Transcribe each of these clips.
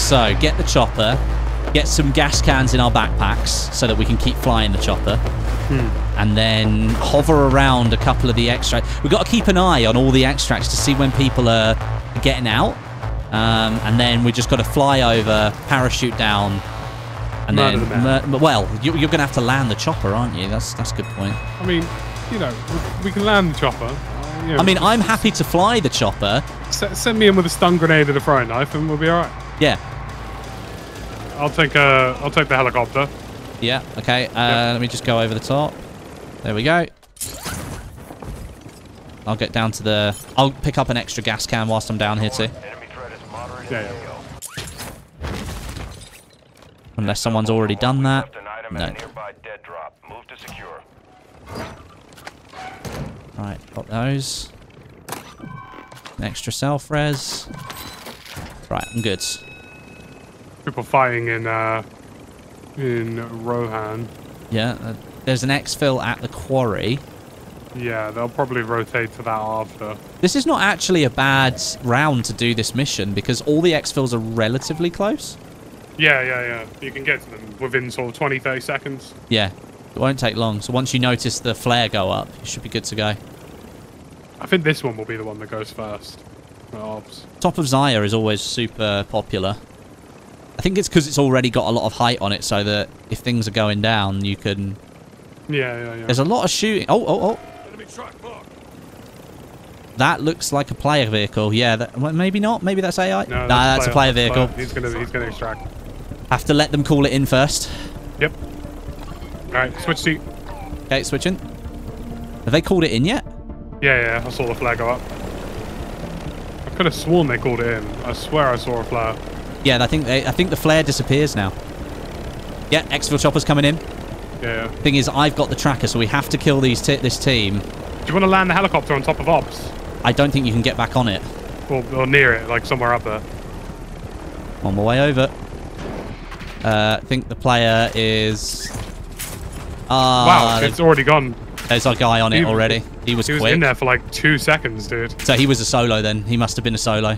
So get the chopper, get some gas cans in our backpacks so that we can keep flying the chopper, and then hover around a couple of the extracts. We've got to keep an eye on all the extracts to see when people are getting out, and then we just got to fly over, parachute down, and you're going to have to land the chopper, aren't you? That's a good point. I mean, you know, we can land the chopper. You know, I mean, I'm happy to fly the chopper. Send me in with a stun grenade and a throwing knife, and we'll be all right. Yeah. I'll take the helicopter. Yeah. Okay. Let me just go over the top. There we go. I'll get down to the. I'll pick up an extra gas can whilst I'm down here too. Yeah. Unless someone's already done that. No. Right, pop those. An extra self-res. Right, I'm good. People fighting in Rohan. Yeah, there's an exfil at the quarry. Yeah, they'll probably rotate to that after. This is not actually a bad round to do this mission because all the exfils are relatively close. Yeah. You can get to them within sort of 20, 30 seconds. Yeah. It won't take long. So once you notice the flare go up, you should be good to go. I think this one will be the one that goes first. Top of Zaya is always super popular. I think it's because it's already got a lot of height on it, so that if things are going down, you can... Yeah. There's a lot of shooting. Oh. That looks like a player vehicle. Yeah, well, maybe not. Maybe that's AI. No, that's a player vehicle. He's gonna extract. Have to let them call it in first. Yep. Alright, switch seat. Okay, switching. Have they called it in yet? Yeah, I saw the flare go up. I could have sworn they called it in. I swear I saw a flare. Yeah, I think the flare disappears now. Yeah, exfil chopper's coming in. Yeah. Thing is, I've got the tracker, so we have to kill this team. Do you want to land the helicopter on top of Ops? I don't think you can get back on it. Or near it, like somewhere up there. On my way over. I think the player is... wow, it's already gone. There's our guy on it already. He was quick. In there for like 2 seconds, dude. So he was a solo then. He must have been a solo.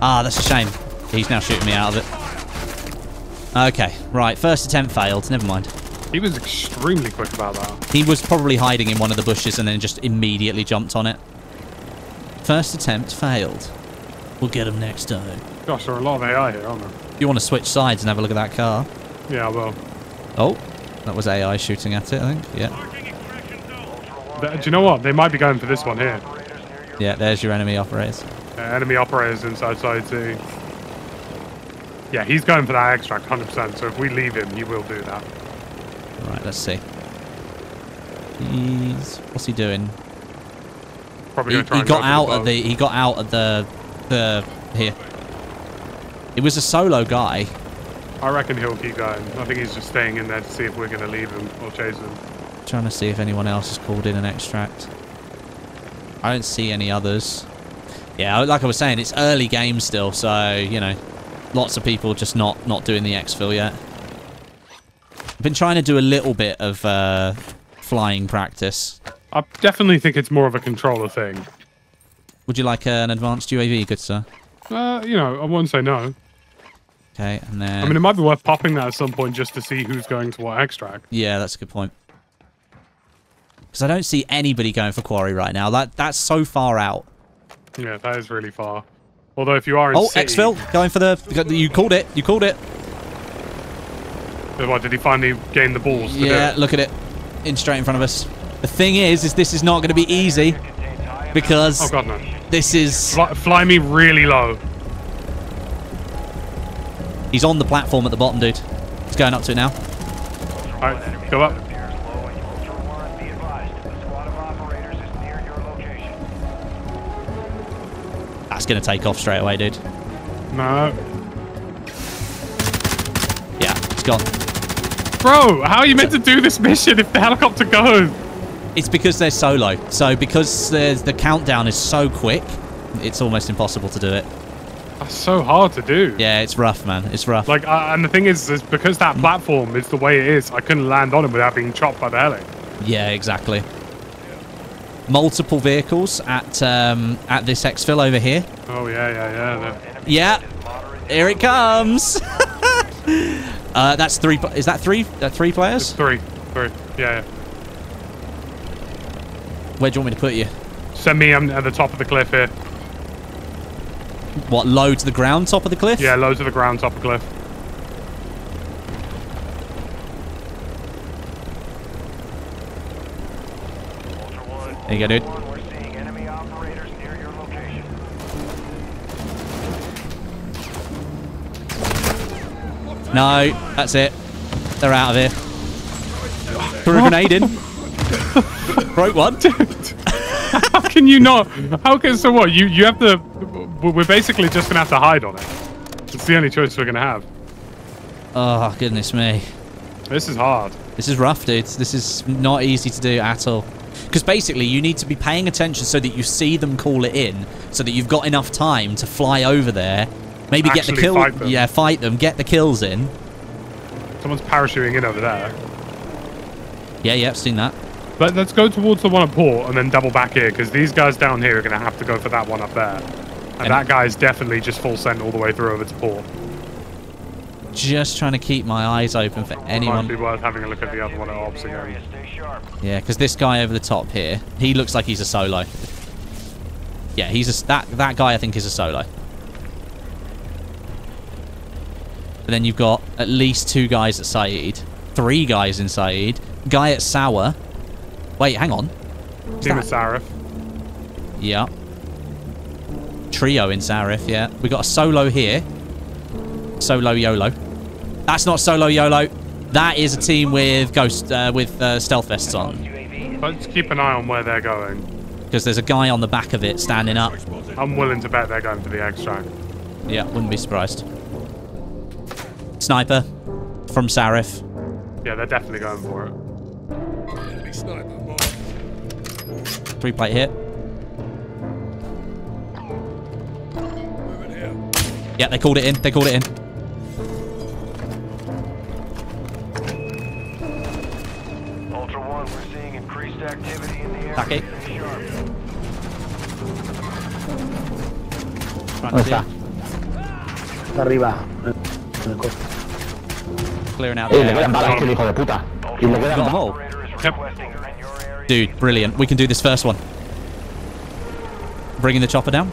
Ah, that's a shame. He's now shooting me out of it. Okay, right. First attempt failed. Never mind. He was extremely quick about that. He was probably hiding in one of the bushes and then just immediately jumped on it. First attempt failed. We'll get him next time. Gosh, there are a lot of AI here, aren't there? You want to switch sides and have a look at that car? Yeah, I will. Oh. That was AI shooting at it, I think. Yeah. Do you know what? They might be going for this one here. Yeah, there's your enemy operators. Enemy operators inside side C. Yeah, he's going for that extract 100%, so if we leave him, he will do that. Alright, let's see. He's... What's he doing? Probably going to try and he got out at the... Here. It was a solo guy. I reckon he'll keep going. I think he's just staying in there to see if we're going to leave him or chase him. Trying to see if anyone else has called in an extract. I don't see any others. Yeah, like I was saying, it's early game still, so, you know, lots of people just not doing the exfil yet. I've been trying to do a little bit of flying practice. I definitely think it's more of a controller thing. Would you like an advanced UAV, good sir? You know, I wouldn't say no. Okay, and then... I mean, it might be worth popping that at some point just to see who's going to what extract. Yeah, that's a good point. Because I don't see anybody going for quarry right now. That's so far out. Yeah, that is really far. Although if you are in city... exfil, going for the... You called it. You called it. What, did he finally gain the balls? Yeah, look at it. In straight in front of us. The thing is this is not going to be easy. Because... Oh, God, no. This is... Fly me really low. He's on the platform at the bottom, dude. He's going up to it now. Alright, go up. That's going to take off straight away, dude. No. Yeah, it's gone. Bro, how are you meant to do this mission if the helicopter goes? It's because they're solo. So because the countdown is so quick, it's almost impossible to do it. That's so hard to do. Yeah, it's rough, man. It's rough. Like, and the thing is because that platform is the way it is, I couldn't land on it without being chopped by the heli. Yeah, exactly. Yeah. Multiple vehicles at this exfil over here. Oh yeah. Yeah. Here it comes. That's three. Is that three? Three players? It's three. Yeah. Where do you want me to put you? Send me at the top of the cliff here. What? Low to the ground, top of the cliff? Yeah, low to the ground, top of the cliff. There you go, dude. We're seeing enemy operators near your location. No, that's it. They're out of here. Threw a grenade in. Broke one. How can you not? How can? So what? You have to. We're basically just gonna have to hide on it. It's the only choice we're gonna have. Oh goodness me. This is hard. This is rough, dude. This is not easy to do at all. Because basically you need to be paying attention so that you see them call it in, so that you've got enough time to fly over there, maybe actually get the kill. Fight them. Yeah, fight them, get the kills in. Someone's parachuting in over there. Yeah, I've seen that. Let's go towards the one at port and then double back here, because these guys down here are going to have to go for that one up there. And that guy's definitely just full send all the way through over to port. Just trying to keep my eyes open for anyone. Might be worth having a look at the other one at Ops again. Yeah, because this guy over the top here, he looks like he's a solo. Yeah, he's a, that guy I think is a solo. But then you've got at least two guys at Saeed, three guys in Saeed, guy at Sour. Wait, hang on. Team at Sarif. Yeah. Trio in Sarif, yeah. We got a solo here. Solo YOLO. That's not solo YOLO. That is a team with ghost stealth vests on. Let's keep an eye on where they're going. Because there's a guy on the back of it standing up. I'm willing to bet they're going for the extract. Yeah, wouldn't be surprised. Sniper from Sarif. Yeah, they're definitely going for it. Sniper. 3-plate hit. Yeah, they called it in. They called it in. Back it. Arriba. Clearing out the... Dude, brilliant. We can do this first one. Bringing the chopper down.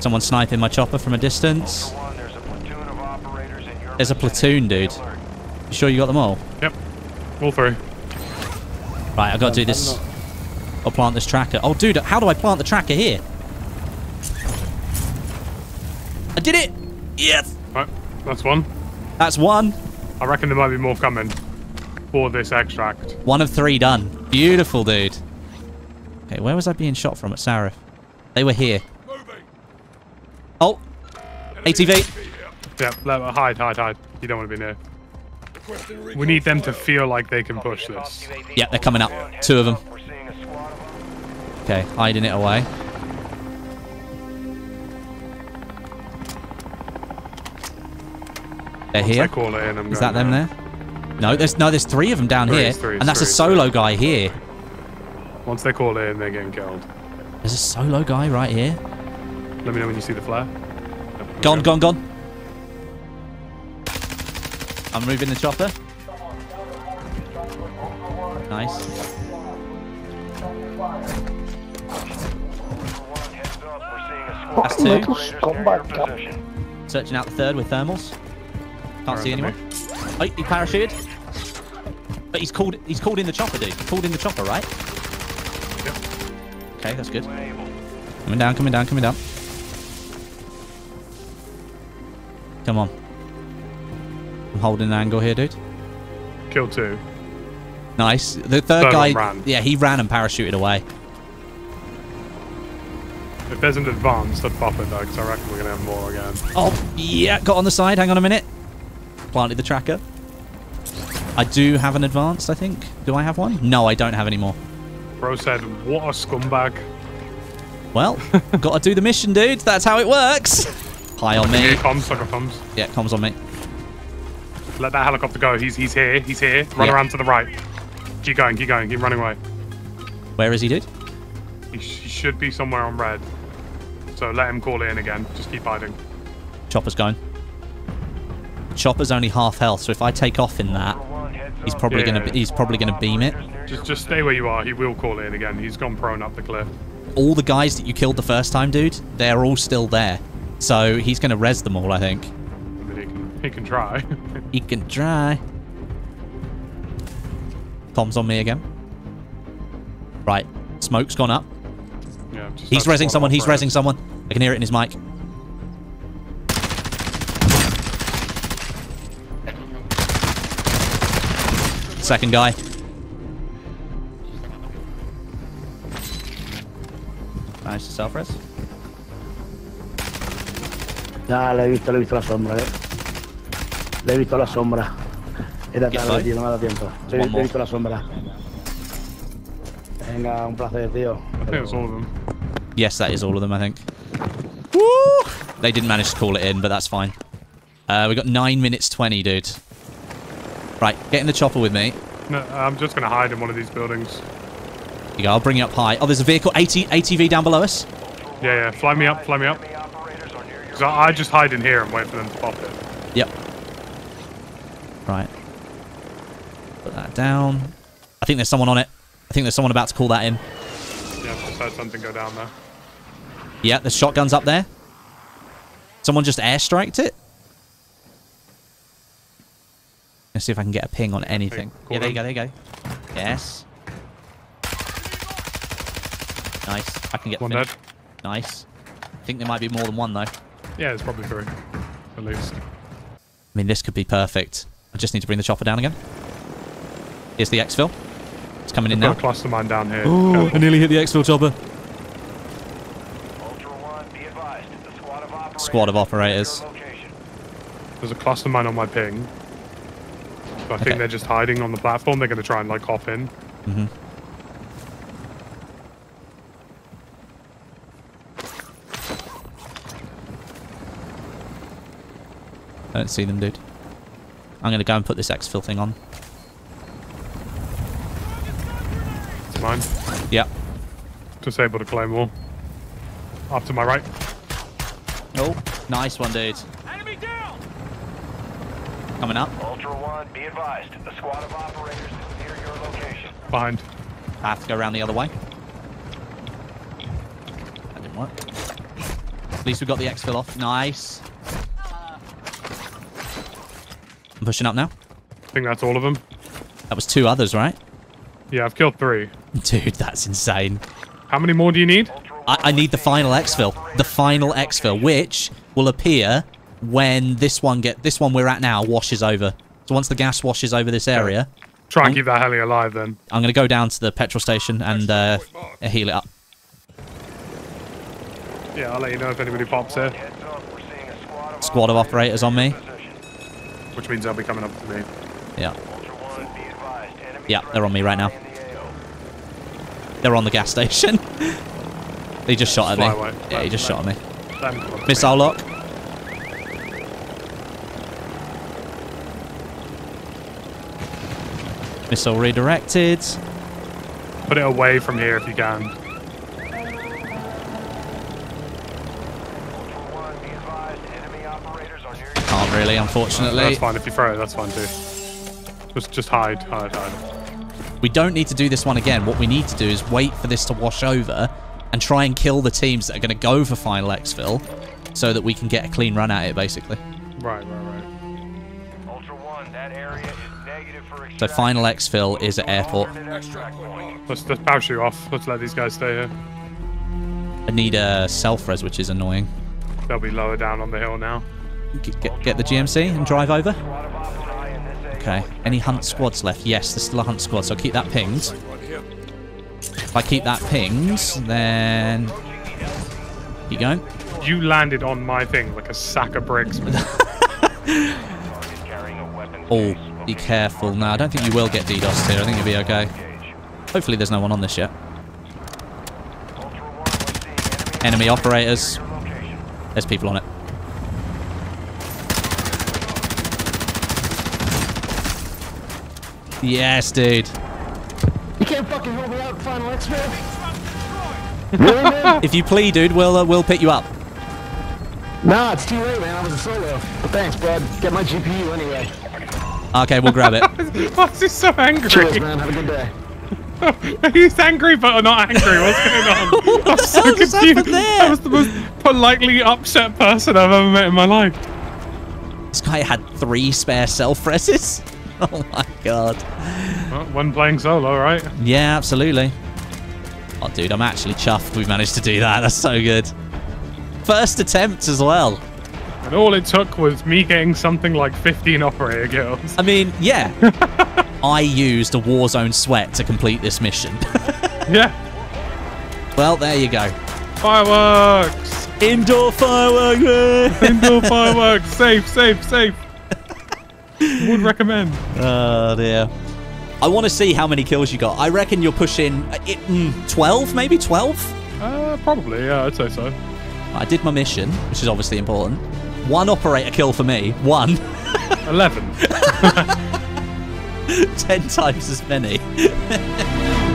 Someone sniping my chopper from a distance. There's a platoon, dude. You sure you got them all? Yep. All through. Right, I've got to do this. I'll plant this tracker. Oh, dude, how do I plant the tracker here? I did it! Yes! Right, that's one. That's one. I reckon there might be more coming for this extract. 1 of 3 done. Beautiful, dude. Okay, where was I being shot from at Sarif? They were here. Oh! ATV! Yeah, hide. You don't want to be near. We need them to feel like they can push this. Yeah, they're coming up. 2 of them. Okay, hiding it away. They're here. Is that them there? No, there's 3 of them down here. And that's a solo guy here. Once they call it in, they're getting killed. There's a solo guy right here. Let me know when you see the flare. Gone. I'm moving the chopper. Nice. That's 2. Searching out the 3rd with thermals. Can't see anyone. Oh, he parachuted. But he's called in the chopper, dude. He called in the chopper, right? Yep. Okay, that's good. Coming down. Come on. I'm holding an angle here, dude. Kill 2. Nice. The third guy ran. Yeah, he ran and parachuted away. If there's an advance, I'd pop it though, because I reckon we're going to have more again. Oh, yeah. Got on the side. Hang on a minute. Planted the tracker. I do have an advance, I think. Do I have one? No, I don't have any more. Bro said, what a scumbag. Well, got to do the mission, dude. That's how it works. Pie on me. Comms. Yeah, comms on me. Let that helicopter go. He's here. Run around to the right. Keep going. Keep running away. Where is he, dude? He should be somewhere on red. So let him call it in again. Just keep hiding. Chopper's going. Chopper's only half health, so if I take off in that, he's probably gonna beam it. Just stay where you are. He will call it in again. He's gone prone up the cliff. All the guys that you killed the first time, dude, they're all still there. So he's gonna res them all, I think. I mean, he can try. He can try. Tom's on me again. Right, smoke's gone up. Yeah, he's resing someone. He's resing someone. I can hear it in his mic. Second guy. Nice to self-res. Ah, le he visto la sombra, eh. Le he visto la sombra. Era tarde, tío, no me ha dado tiempo. Le he visto la sombra. Venga, un placer, tío. I think it's all of them. Yes, that is all of them, I think. Woo! They didn't manage to call it in, but that's fine. We got 9 minutes 20, dude. Right, get in the chopper with me. No, I'm just going to hide in one of these buildings. Here you go, I'll bring you up high. Oh, there's a vehicle, ATV down below us. Yeah, yeah, fly me up, fly me up. Because I just hide in here and wait for them to pop it. Yep. Right. Put that down. I think there's someone on it. I think there's someone about to call that in. Yeah, I just heard something go down there. Yeah, there's shotguns up there. Someone just airstriked it. Let's see if I can get a ping on anything. Hey, yeah, there you go, there you go. Yes. Nice. I can get one dead. Nice. I think there might be more than one, though. Yeah, there's probably 3. At least. I mean, this could be perfect. I just need to bring the chopper down again. Here's the X-Fill. It's coming in now. I've got a cluster mine down here. Ooh, I nearly hit the X-Fill chopper. Ultra One, be advised. The squad of operators. Squad of operators. There's a cluster mine on my ping. So I think they're just hiding on the platform. They're going to try and, like, hop in. Mm-hmm. I don't see them, dude. I'm going to go and put this X-Fill thing on. It's mine. Yeah. Disabled a claymore. Off to my right. Oh, nice one, dude. Enemy down! Coming up. Ultra One, be advised. The squad of operators is near your location. Behind. I have to go around the other way. That didn't work. At least we got the X-Fill off. Nice. I'm pushing up now. I think that's all of them. That was 2 others, right? Yeah, I've killed 3. Dude, that's insane. How many more do you need? I need the final X-Fill. The final X-Fill, which will appear when this one we're at now washes over. So once the gas washes over this area, try and keep that heli alive. Then I'm gonna go down to the petrol station and heal it up. Yeah, I'll let you know if anybody pops here. Squad of operators on me, which means they'll be coming up to me. Yeah. Yeah, they're on me right now. They're on the gas station. They just shot at me. Away. Yeah, he just shot at me. Missile lock. Missile redirected. Put it away from here if you can. Can't really, unfortunately. That's fine. If you throw it, that's fine too. Just hide, hide, hide. We don't need to do this one again. What we need to do is wait for this to wash over and try and kill the teams that are going to go for final X-Fill so that we can get a clean run at it, basically. Right, right, right. Ultra One, that area is... So final X-Fill is at airport. Let's parachute off. Let's let these guys stay here. I need a self-res, which is annoying. They'll be lower down on the hill now. Get the GMC and drive over. Okay. Any hunt squads left? Yes, there's still a hunt squad, so I'll keep that pinged. If I keep that pinged, then... Keep going. You landed on my thing like a sack of bricks. Oh. Be careful. No, I don't think you will get DDoSed here. I think you'll be okay. Hopefully there's no one on this yet. Enemy operators. There's people on it. Yes, dude. You can't fucking hold me out, final X-Men. If you plea, dude, we'll pick you up. Nah, it's too late, man. I was a solo. But thanks, bud. Get my GPU anyway. Okay, we'll grab it. Why is he so angry? Cheers, man. Have a good day. He's angry but not angry. What's going on? What I'm so confused. That was the most politely upset person I've ever met in my life. This guy had 3 spare cell presses. Oh my god. Well, when playing solo, right? Yeah, absolutely. Oh, dude, I'm actually chuffed we managed to do that. That's so good. First attempt as well. And all it took was me getting something like 15 operator kills. I mean, yeah. I used a Warzone sweat to complete this mission. Yeah. Well, there you go. Fireworks. Indoor fireworks. Indoor fireworks. Safe, safe, safe. Would recommend. Oh, dear. I want to see how many kills you got. I reckon you're pushing 12, maybe 12? Probably, yeah, I'd say so. I did my mission, which is obviously important. 1 operator kill for me. 1. 11. 10 times as many.